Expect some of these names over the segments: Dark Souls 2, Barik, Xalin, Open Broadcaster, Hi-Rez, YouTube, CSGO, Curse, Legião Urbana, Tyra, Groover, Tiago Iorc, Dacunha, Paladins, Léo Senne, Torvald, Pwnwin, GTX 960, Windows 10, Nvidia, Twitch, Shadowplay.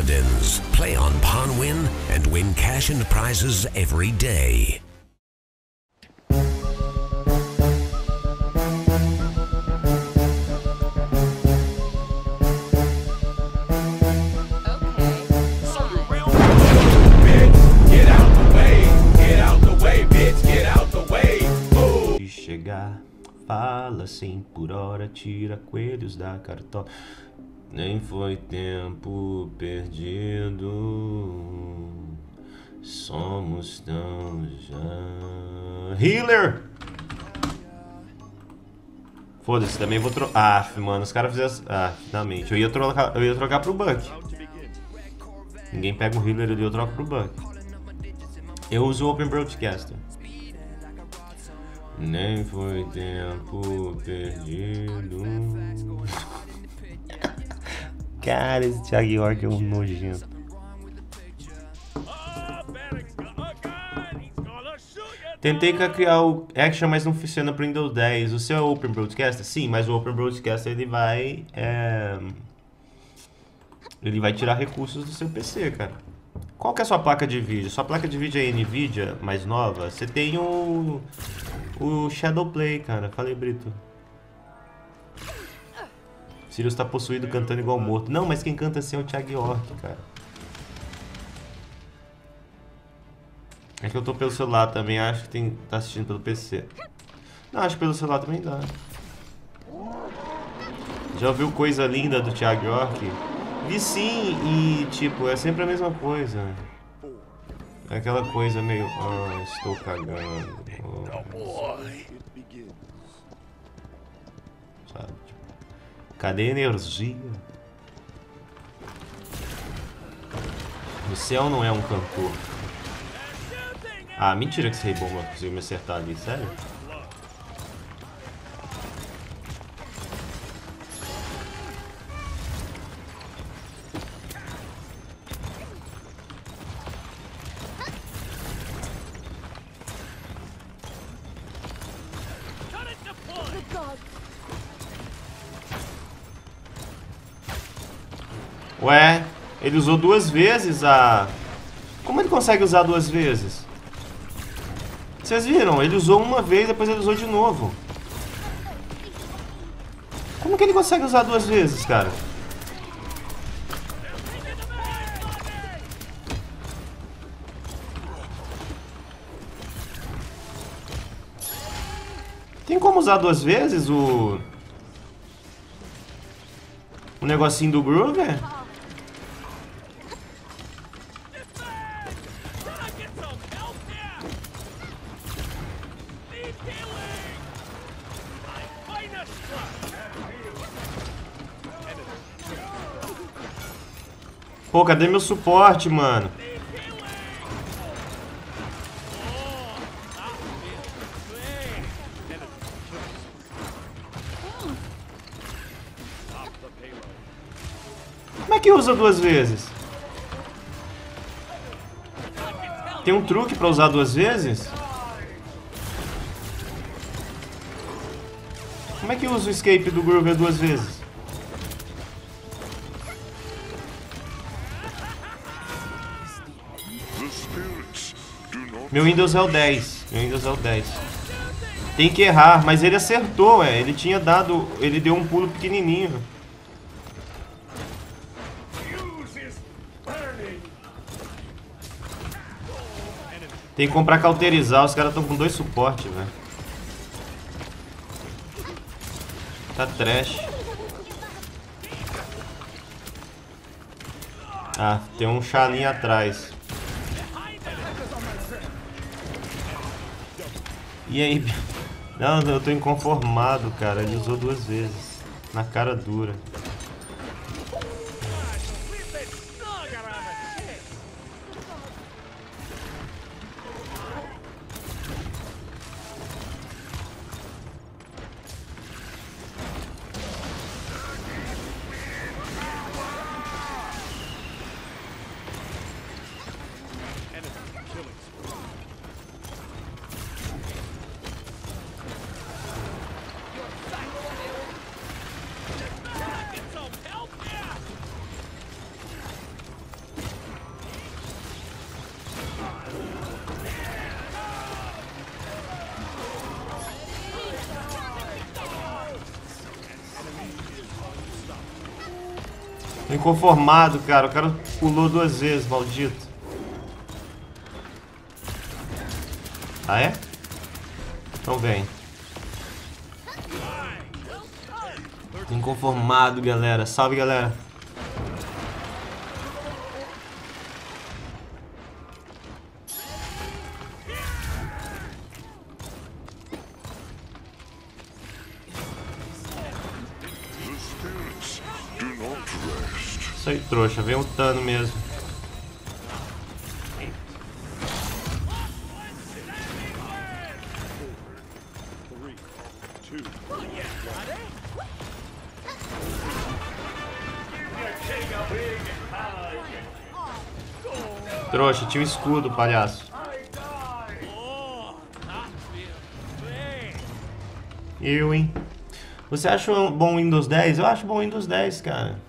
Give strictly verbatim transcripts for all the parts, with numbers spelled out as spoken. Paladins. Play on Pwnwin and win cash and prizes every day. Fala cem por hora, tira coelhos da cartola. Nem foi tempo perdido. Somos tão já. Healer! Foda-se, também vou trocar. Ah, mano, os caras fizeram. Ah, finalmente. Eu ia trocar, eu ia trocar pro Buck. Ninguém pega um healer ali, eu troco pro Buck. Eu uso o Open Broadcaster. Nem foi tempo perdido. Cara, esse Tiago Iorc é um nojento. Tentei criar o Action, mas não funciona pro Windows dez. O seu é Open Broadcaster? Sim, mas o Open Broadcaster ele vai... É... Ele vai tirar recursos do seu P C, cara. Qual que é a sua placa de vídeo? Sua placa de vídeo é Nvidia, mais nova? Você tem o... O Shadowplay, cara. Falei, Brito. Sirius tá possuído cantando igual morto. Não, mas quem canta assim é o Tiago Iorc, cara. É que eu tô pelo celular também. Acho que tem... tá assistindo pelo P C. Não, acho que pelo celular também dá. Já ouviu coisa linda do Tiago Iorc? Vi sim, e tipo, é sempre a mesma coisa. Aquela coisa meio... Ah, estou cagando. Oh. Sabe? Cadê a energia? O céu não é um cantor. Ah, mentira que esse rei bomba conseguiu me acertar ali, sério? Ué, ele usou duas vezes a... Como ele consegue usar duas vezes? Vocês viram? Ele usou uma vez, depois ele usou de novo. Como que ele consegue usar duas vezes, cara? Tem como usar duas vezes o... O negocinho do Groover? Pô, cadê meu suporte, mano? Como é que usa duas vezes? Tem um truque pra usar duas vezes? Como é que usa o escape do Groover duas vezes? Meu Windows é o dez. Meu Windows é o dez. Tem que errar, mas ele acertou, é. Ele tinha dado... Ele deu um pulo pequenininho. Tem que comprar cauterizar. Os caras estão com dois suportes, velho. Tá trash. Ah, tem um chalinho atrás. E aí? Não, eu tô inconformado, cara. Ele usou duas vezes. Na cara dura. Inconformado, cara. O cara pulou duas vezes, maldito. Ah, é? Então vem. Inconformado, galera. Salve, galera. Isso aí, trouxa. Vem um Tano mesmo. Trouxa, tinha um escudo, palhaço. Eu, hein? Você acha um bom Windows dez? Eu acho bom Windows dez, cara.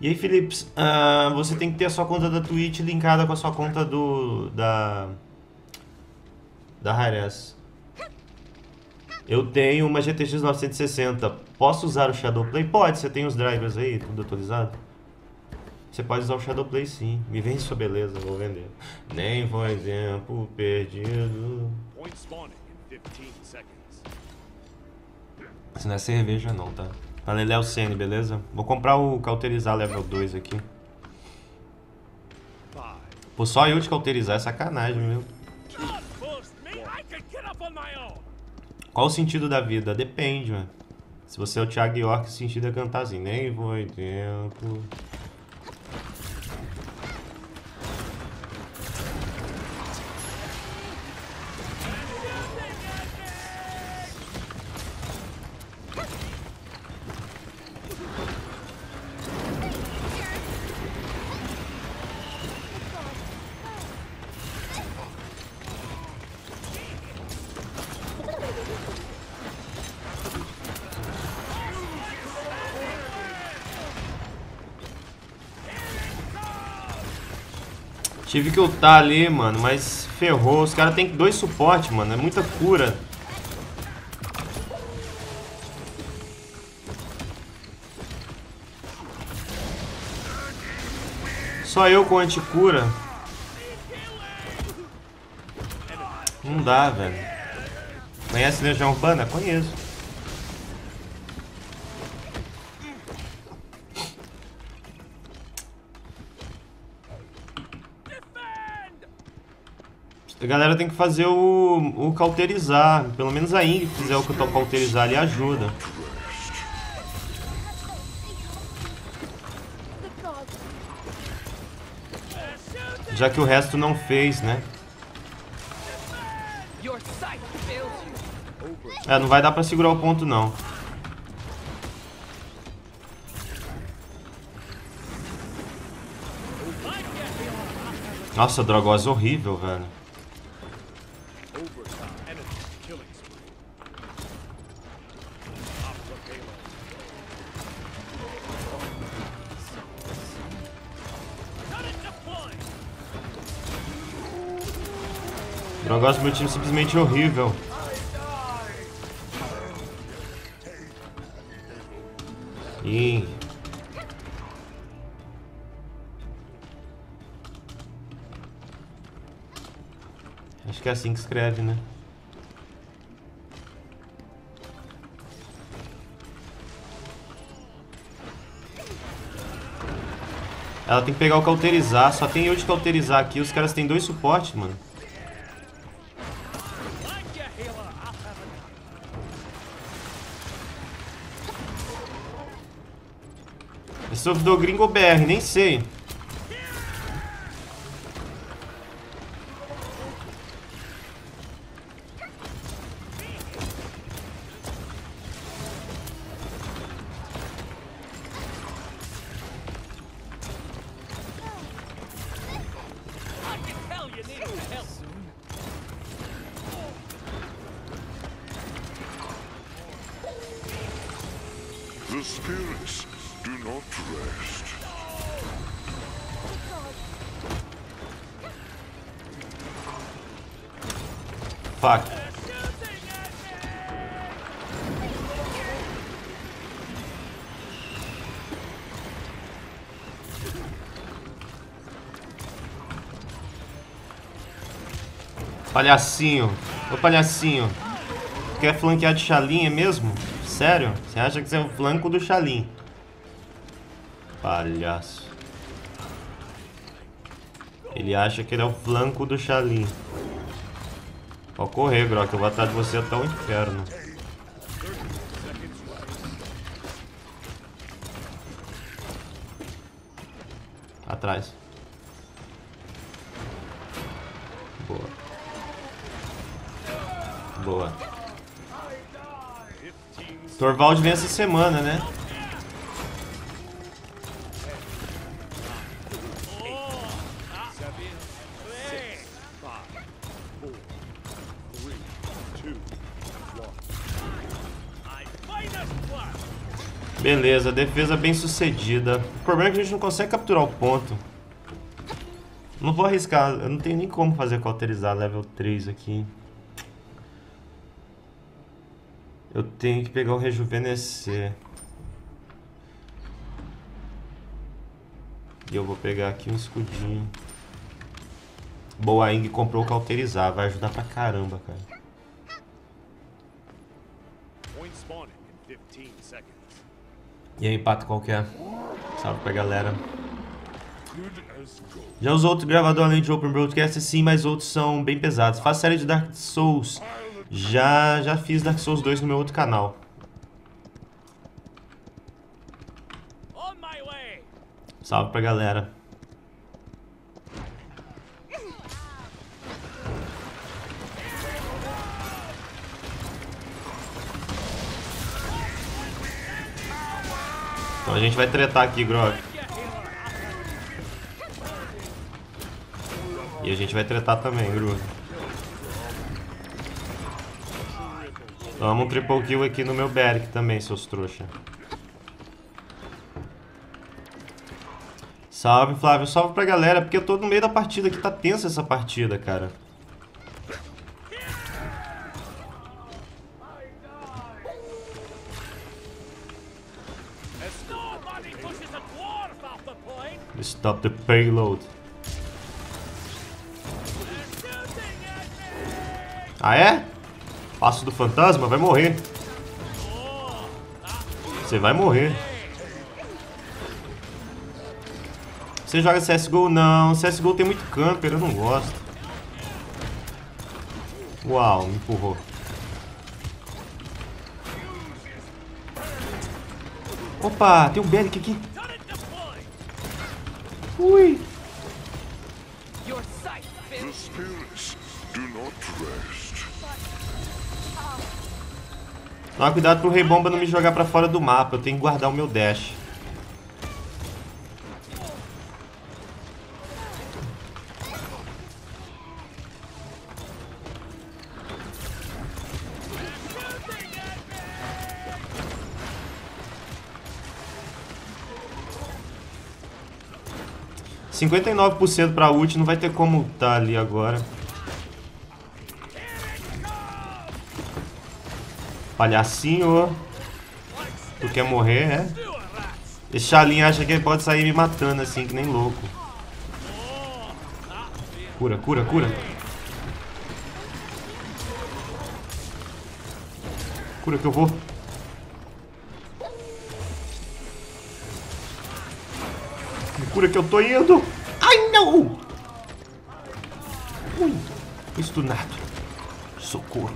E aí, Philips, uh, você tem que ter a sua conta da Twitch linkada com a sua conta do... da... da Hi-Rez. Eu tenho uma G T X novecentos e sessenta. Posso usar o Shadowplay? Pode, você tem os drivers aí, tudo atualizado. Você pode usar o Shadowplay sim. Me vende sua beleza, vou vender. Nem foi tempo perdido. Isso não é cerveja não, tá? Valeu, Léo Senne, beleza? Vou comprar o cauterizar level dois aqui. Pô, só eu te cauterizar é sacanagem, viu? Qual o sentido da vida? Depende, mano. Se você é o Tiago Iorc, o sentido é cantar assim. Nem foi tempo... Tive que ultar ali, mano, mas ferrou. Os caras tem dois suporte, mano. É muita cura. Só eu com anticura. Não dá, velho. Conhece Legião Urbana? Conheço. A galera tem que fazer o, o cauterizar. Pelo menos a Ing fizer o que eu tô cauterizar ali ajuda. Já que o resto não fez, né? É, não vai dar pra segurar o ponto não. Nossa, drogosa horrível, velho. O negócio do meu time é simplesmente horrível. Ih. Acho que é assim que escreve, né? Ela tem que pegar o cauterizar. Só tem eu de cauterizar aqui. Os caras têm dois suportes, mano. Servidor gringo ou B R, nem sei. Palhacinho. Ô, palhacinho. Quer flanquear de Xalin, é mesmo? Sério? Você acha que você é o flanco do Xalin? Palhaço. Ele acha que ele é o flanco do Xalin. Pode correr, Grok. Eu vou atrás de você até o inferno. Atrás. Boa. Boa. Torvald vem essa semana, né? Beleza, defesa bem sucedida. O problema é que a gente não consegue capturar o ponto. Não vou arriscar, eu não tenho nem como fazer cauterizar level três aqui. Eu tenho que pegar o rejuvenescer. E eu vou pegar aqui um escudinho. Boa, Ing comprou o cauterizar, vai ajudar pra caramba, cara. E aí, Pato, qual que é? Salve pra galera. Já os outros gravadores além de Open Broadcaster, sim, mas outros são bem pesados. Faço série de Dark Souls. Já, já fiz Dark Souls dois no meu outro canal. Salve pra galera. Então a gente vai tretar aqui, Grog. E a gente vai tretar também, Grog. Toma um triple kill aqui no meu Barik também, seus trouxa. Salve, Flávio. Salve pra galera, porque eu tô no meio da partida aqui. Tá tensa essa partida, cara. Stop the payload. Ah, é? Passo do fantasma? Vai morrer. Você vai morrer. Você joga C S G O? Não. C S G O tem muito camper, eu não gosto. Uau, me empurrou. Opa, tem um Barik aqui. Ui. Toma cuidado pro Rei Bomba não me jogar pra fora do mapa. Eu tenho que guardar o meu dash. cinquenta e nove por cento pra ult, não vai ter como tá ali agora. Palhacinho. Tu quer morrer, é? Esse Xalin acha que ele pode sair me matando assim, que nem louco. Cura, cura, cura. Cura que eu vou. Cura que eu tô indo. Ai, não. Ui, estunado. Socorro.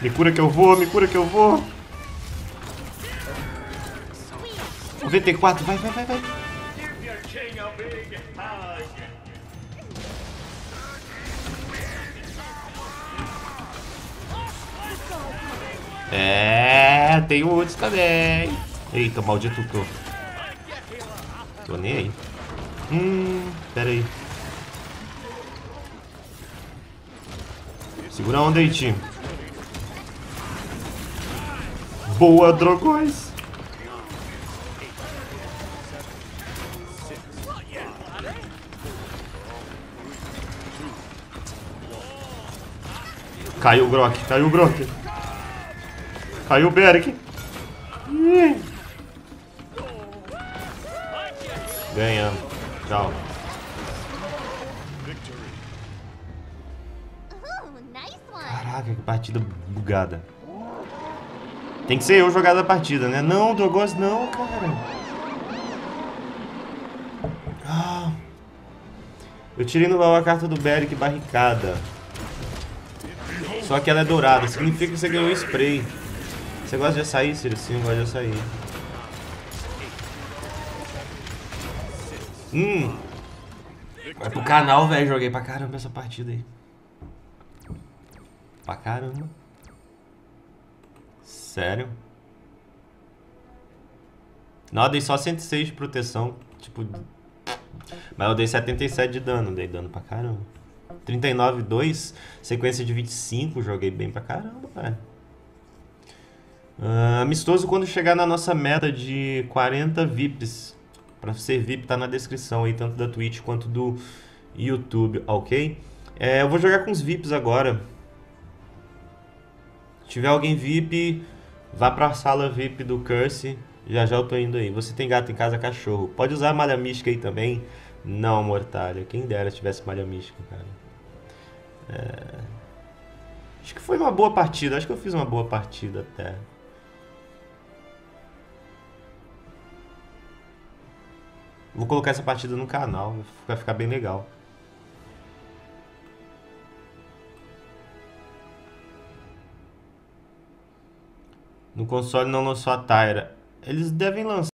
Me cura que eu vou, me cura que eu vou. noventa e quatro, vai, vai, vai, vai. É, tem outros também. Eita, maldito tô. Tô nem aí. Hum, pera aí. Segura a onda aí, time. Boa, drogões. Caiu o Grok, caiu o Grok. Caiu o Barik. Ganhamos. Tchau. Caraca, que partida bugada. Tem que ser eu jogar da partida, né? Não, Drogos, não, cara. Ah. Eu tirei no baú a carta do Barik barricada. Só que ela é dourada. Significa que você ganhou um spray. Você gosta de açaí, Ciro? Sim, eu gosto de açaí. Hum. Vai pro canal, velho. Joguei pra caramba essa partida aí. Pra caramba. Sério? Não, eu dei só cento e seis de proteção. Tipo... Mas eu dei setenta e sete de dano. Dei dano pra caramba. trinta e nove, dois. Sequência de vinte e cinco. Joguei bem pra caramba, velho. Uh, amistoso quando chegar na nossa meta de quarenta V I Ps. Pra ser V I P tá na descrição aí, tanto da Twitch quanto do YouTube, ok? É, eu vou jogar com os V I Ps agora. Se tiver alguém V I P, vá pra sala V I P do Curse. Já já eu tô indo aí. Você tem gato em casa, cachorro. Pode usar a malha mística aí também. Não, mortalha. Quem dera se tivesse malha mística, cara. É... Acho que foi uma boa partida. Acho que eu fiz uma boa partida até. Vou colocar essa partida no canal, vai ficar bem legal. No console não lançou a Tyra. Eles devem lançar.